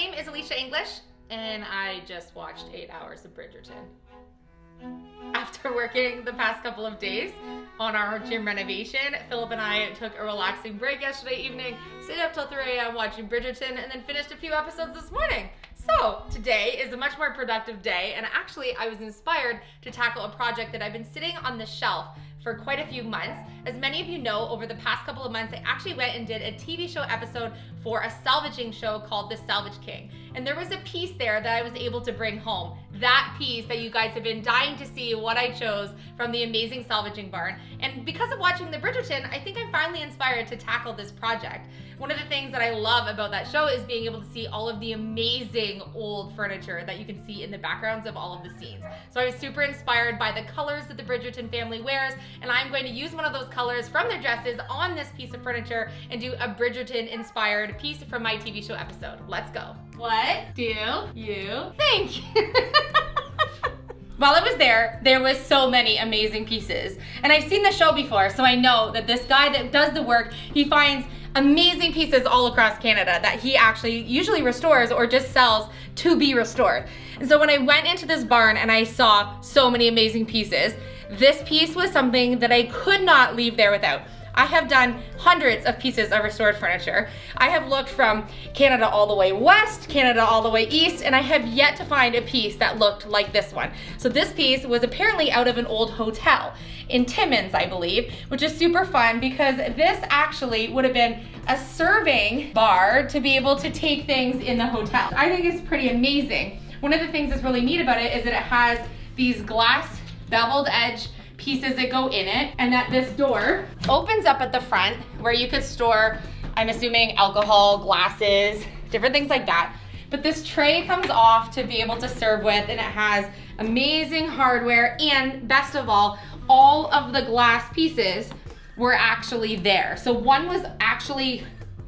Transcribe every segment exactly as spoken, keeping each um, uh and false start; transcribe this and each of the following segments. name is Elysia English, and I just watched eight hours of Bridgerton. After working the past couple of days on our gym renovation, Philip and I took a relaxing break yesterday evening, stayed up till three A M watching Bridgerton, and then finished a few episodes this morning. So today is a much more productive day, and actually I was inspired to tackle a project that I've been sitting on the shelf for quite a few months. As many of you know, over the past couple of months, I actually went and did a T V show episode for a salvaging show called The Salvage King. And there was a piece there that I was able to bring home. That piece that you guys have been dying to see what I chose from the amazing salvaging barn. And because of watching the Bridgerton, I think I'm finally inspired to tackle this project. One of the things that I love about that show is being able to see all of the amazing old furniture that you can see in the backgrounds of all of the scenes. So I was super inspired by the colors that the Bridgerton family wears, and I'm going to use one of those colors from their dresses on this piece of furniture and do a Bridgerton inspired piece from my T V show episode. Let's go. What do you think? While I was there, there was so many amazing pieces. And I've seen the show before, so I know that this guy that does the work, he finds amazing pieces all across Canada that he actually usually restores or just sells to be restored. And so when I went into this barn and I saw so many amazing pieces, this piece was something that I could not leave there without. I have done hundreds of pieces of restored furniture. I have looked from Canada all the way west, Canada all the way east, and I have yet to find a piece that looked like this one. So this piece was apparently out of an old hotel in Timmins, I believe, which is super fun because this actually would have been a serving bar to be able to take things in the hotel. I think it's pretty amazing. One of the things that's really neat about it is that it has these glass beveled edge pieces that go in it, and that this door opens up at the front where you could store, I'm assuming, alcohol, glasses, different things like that. But this tray comes off to be able to serve with, and it has amazing hardware, and best of all, all of the glass pieces were actually there. So one was actually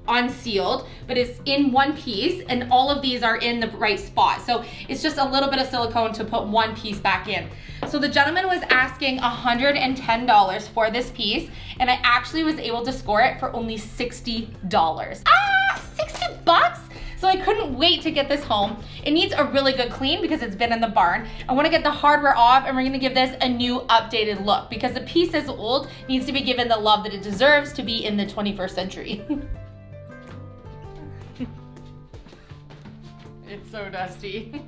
unsealed, but it's in one piece, and all of these are in the right spot. So it's just a little bit of silicone to put one piece back in. So the gentleman was asking one hundred ten dollars for this piece, and I actually was able to score it for only sixty dollars. Ah, sixty bucks? So I couldn't wait to get this home. It needs a really good clean because it's been in the barn. I wanna get the hardware off, and we're gonna give this a new updated look because the piece is old, needs to be given the love that it deserves to be in the twenty-first century. It's so dusty.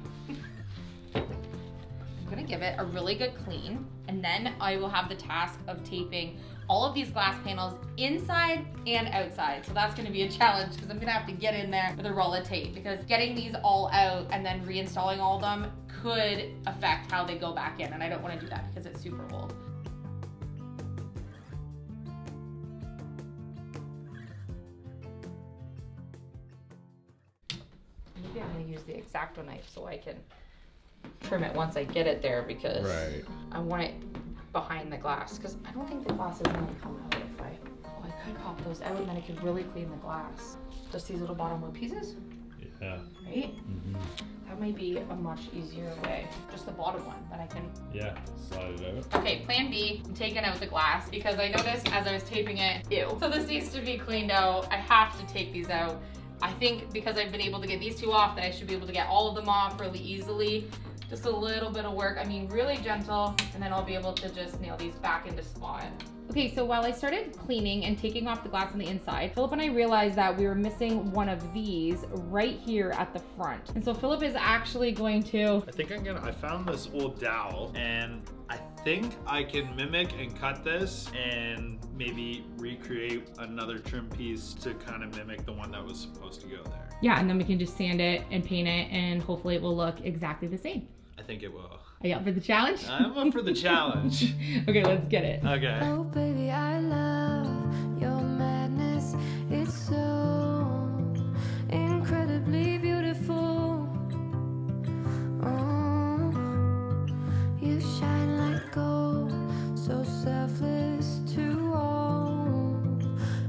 I'm gonna give it a really good clean, and then I will have the task of taping all of these glass panels inside and outside. So that's gonna be a challenge because I'm gonna have to get in there with a roll of tape, because getting these all out and then reinstalling all of them could affect how they go back in, and I don't wanna do that because it's super old. I'm gonna use the X-Acto knife so I can trim it once I get it there, because right. I want it behind the glass, because I don't think the glass is gonna come out if I, oh, I could pop those out and then I could really clean the glass. Just these little bottom wood pieces? Yeah. Right? Mm-hmm. That might be a much easier way. Just the bottom one that I can. Yeah, slide it out. Okay, plan B, I'm taking out the glass because I noticed as I was taping it, ew. So this needs to be cleaned out. I have to take these out. I think because I've been able to get these two off, that I should be able to get all of them off really easily. Just a little bit of work, I mean really gentle, and then I'll be able to just nail these back into spot. Okay, so while I started cleaning and taking off the glass on the inside, Philip and I realized that we were missing one of these right here at the front. And so Philip is actually going to... I think I'm gonna, I found this old dowel, and I think I can mimic and cut this and maybe recreate another trim piece to kind of mimic the one that was supposed to go there. Yeah, and then we can just sand it and paint it, and hopefully it will look exactly the same. I think it will. Are you up for the challenge? I'm up for the challenge. Okay, let's get it. Okay. Oh, baby, I love your madness. It's so incredibly beautiful. Oh, you shine like gold, so selfless to all,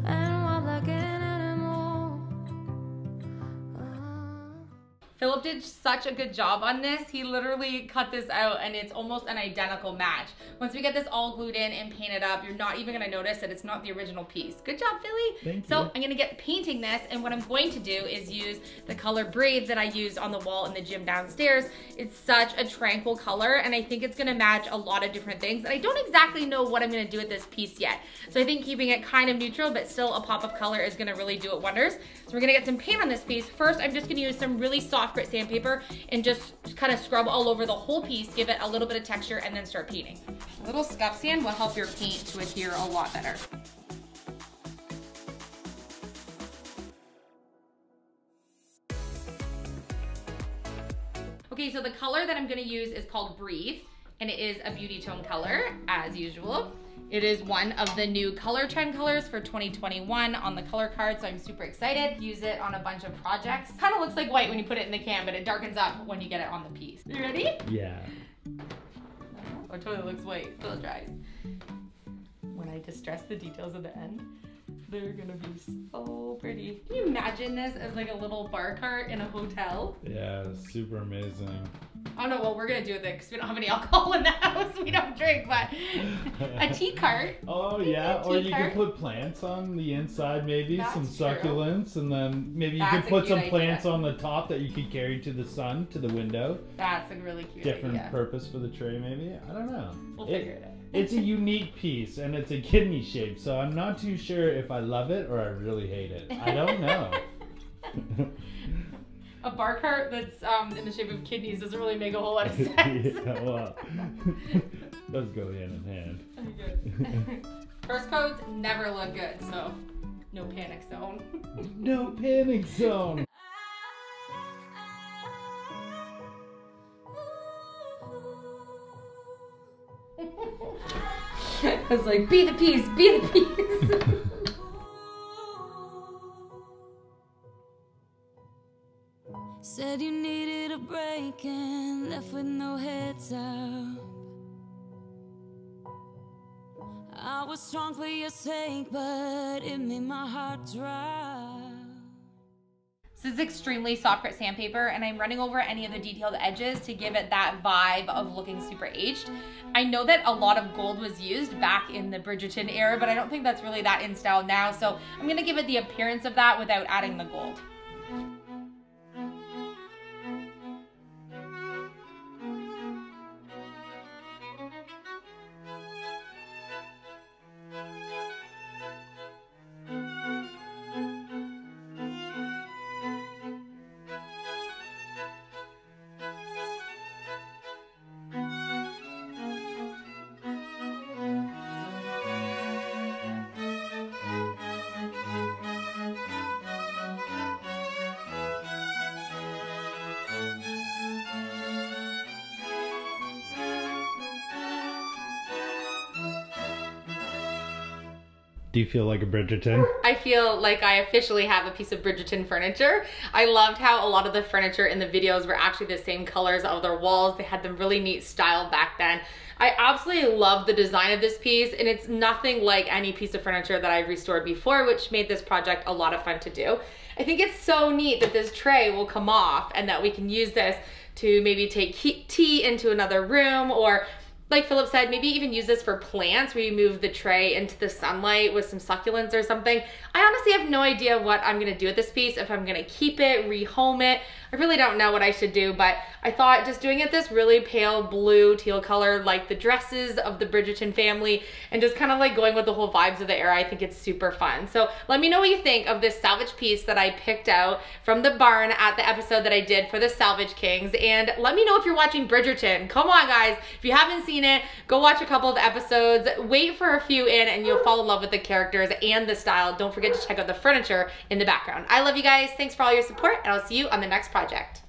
and wild like an animal. Oh. Philip did such a good job on this. He literally cut this out and it's almost an identical match. Once we get this all glued in and painted up, you're not even gonna notice that it's not the original piece. Good job, Philly. Thank so you. I'm gonna get painting this, and what I'm going to do is use the color Breathe that I used on the wall in the gym downstairs. It's such a tranquil color and I think it's gonna match a lot of different things. And I don't exactly know what I'm gonna do with this piece yet. So I think keeping it kind of neutral, but still a pop of color is gonna really do it wonders. So we're gonna get some paint on this piece. First, I'm just gonna use some really soft grit sandpaper and just kind of scrub all over the whole piece, give it a little bit of texture, and then start painting. A little scuff sand will help your paint to adhere a lot better. Okay, so the color that I'm going to use is called Breathe, and it is a beauty tone color as usual. It is one of the new color trend colors for twenty twenty-one on the color card, so I'm super excited. Use it on a bunch of projects. Kind of looks like white when you put it in the can, but it darkens up when you get it on the piece. You ready? Yeah. Oh, it totally looks white. It still dries. When I distress the details at the end, they're gonna be so pretty. Can you imagine this as like a little bar cart in a hotel? Yeah, super amazing. I don't know what we're gonna do with it because we don't have any alcohol in the house. We don't drink, but a tea cart. Oh yeah, or you cart. can put plants on the inside, maybe That's some succulents, true. and then maybe you That's can put some idea. plants on the top that you could carry to the sun, to the window. That's a really cute Different idea. purpose for the tray, maybe. I don't know. We'll it, figure it out. It's a unique piece and it's a kidney shape, so I'm not too sure if I love it or I really hate it. I don't know. A bar cart that's um, in the shape of kidneys doesn't really make a whole lot of sense. Yeah, well, those go hand in hand. Good. First coats never look good, so no panic zone. No panic zone. I was like, be the peace, be the peace. Said you needed a break and left with no heads up. I was strong for your sake, but it made my heart dry. This is extremely soft grit sandpaper, and I'm running over any of the detailed edges to give it that vibe of looking super aged. I know that a lot of gold was used back in the Bridgerton era, but I don't think that's really that in style now, so I'm gonna give it the appearance of that without adding the gold. Do you feel like a Bridgerton? I feel like I officially have a piece of Bridgerton furniture. I loved how a lot of the furniture in the videos were actually the same colors of their walls. They had them really neat style back then. I absolutely love the design of this piece, and it's nothing like any piece of furniture that I've restored before, which made this project a lot of fun to do. I think it's so neat that this tray will come off and that we can use this to maybe take tea into another room, or like Philip said, maybe even use this for plants where you move the tray into the sunlight with some succulents or something. I honestly have no idea what I'm gonna do with this piece, if I'm gonna keep it, rehome it. I really don't know what I should do, but I thought just doing it this really pale blue teal color, like the dresses of the Bridgerton family, and just kind of like going with the whole vibes of the era, I think it's super fun. So let me know what you think of this salvage piece that I picked out from the barn at the episode that I did for the Salvage Kings, and let me know if you're watching Bridgerton. Come on, guys. If you haven't seen it, go watch a couple of episodes, wait for a few in, and you'll fall in love with the characters and the style. Don't forget to check out the furniture in the background. I love you guys. Thanks for all your support, and I'll see you on the next project.